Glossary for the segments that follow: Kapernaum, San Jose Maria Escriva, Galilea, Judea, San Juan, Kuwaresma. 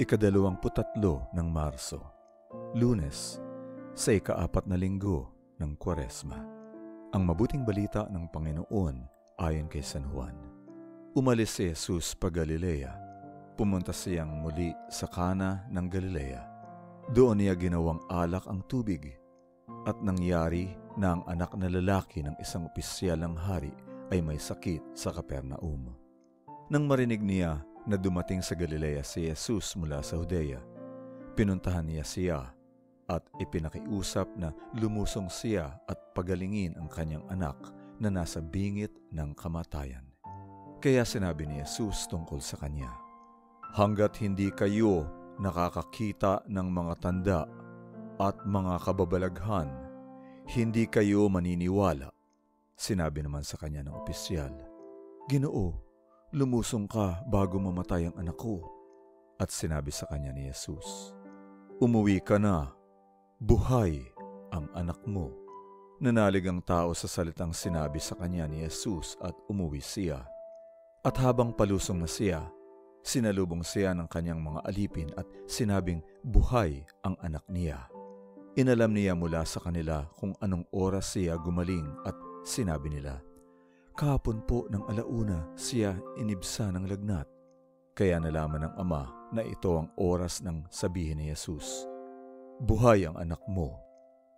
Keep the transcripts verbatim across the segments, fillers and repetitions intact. Ikadalawamput tatlo ng Marso, Lunes, sa ikaapat na linggo ng Kwaresma. Ang mabuting balita ng Panginoon ayon kay San Juan. Umalis si Jesus pa Galilea. Pumunta siyang muli sa Kana ng Galilea. Doon niya ginawang alak ang tubig. At nangyari na ang anak na lalaki ng isang opisyal ng hari ay may sakit sa Kapernaum. Nang marinig niya na dumating sa Galilea si Jesus mula sa Judea, pinuntahan niya siya at ipinakiusap na lumusong siya at pagalingin ang kanyang anak na nasa bingit ng kamatayan. Kaya sinabi ni Jesus tungkol sa kanya, "Hanggat hindi kayo nakakakita ng mga tanda at mga kababalaghan, hindi kayo maniniwala." Sinabi naman sa kanya ng opisyal, "Ginoo, lumusong ka bago mamatay ang anak ko." At sinabi sa kanya ni Jesus, "Umuwi ka na, buhay ang anak mo." Nanalig ang tao sa salitang sinabi sa kanya ni Jesus at umuwi siya. At habang palusong na siya, sinalubong siya ng kanyang mga alipin at sinabing buhay ang anak niya. Inalam niya mula sa kanila kung anong oras siya gumaling at sinabi nila, "Kahapon po ng alauna siya inibsa ng lagnat." Kaya nalaman ng ama na ito ang oras ng sabihin ni Jesus, "Buhay ang anak mo,"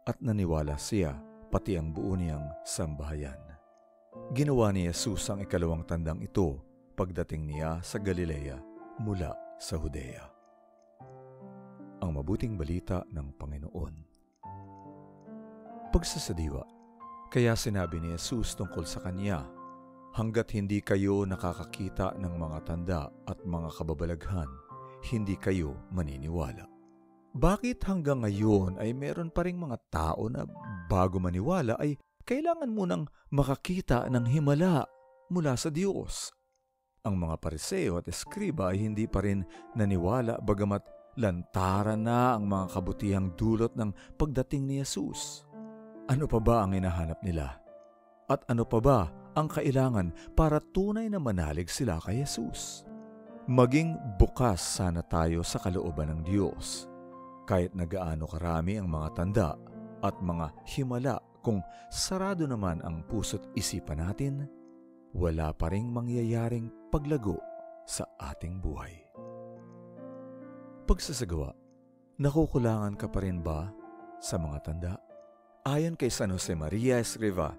at naniwala siya pati ang buo niyang sambahayan. Ginawa ni Jesus ang ikalawang tandang ito pagdating niya sa Galilea mula sa Judea. Ang mabuting balita ng Panginoon. Pagsasadiwa. Kaya sinabi ni Jesus tungkol sa kanya, "Hanggat hindi kayo nakakakita ng mga tanda at mga kababalaghan, hindi kayo maniniwala." Bakit hanggang ngayon ay meron pa ring mga tao na bago maniwala ay kailangan munang makakita ng himala mula sa Diyos? Ang mga Pariseo at Eskriba ay hindi pa rin naniwala bagamat lantara na ang mga kabutihang dulot ng pagdating ni Jesus. Ano pa ba ang hinahanap nila? At ano pa ba ang kailangan para tunay na manalig sila kay Jesus? Maging bukas sana tayo sa kalooban ng Diyos. Kahit na gaano karami ang mga tanda at mga himala, kung sarado naman ang puso't isipan natin, wala pa ring mangyayaring paglago sa ating buhay. Pagsasagawa. Nakukulangan ka pa rin ba sa mga tanda? Ayon kay San Jose Maria Escriva,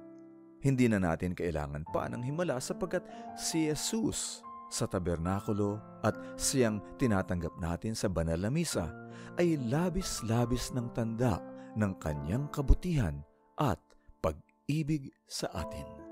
hindi na natin kailangan pa ng himala sapagkat si Jesus sa tabernakulo at siyang tinatanggap natin sa banal na misa ay labis-labis ng tanda ng kanyang kabutihan at pag-ibig sa atin.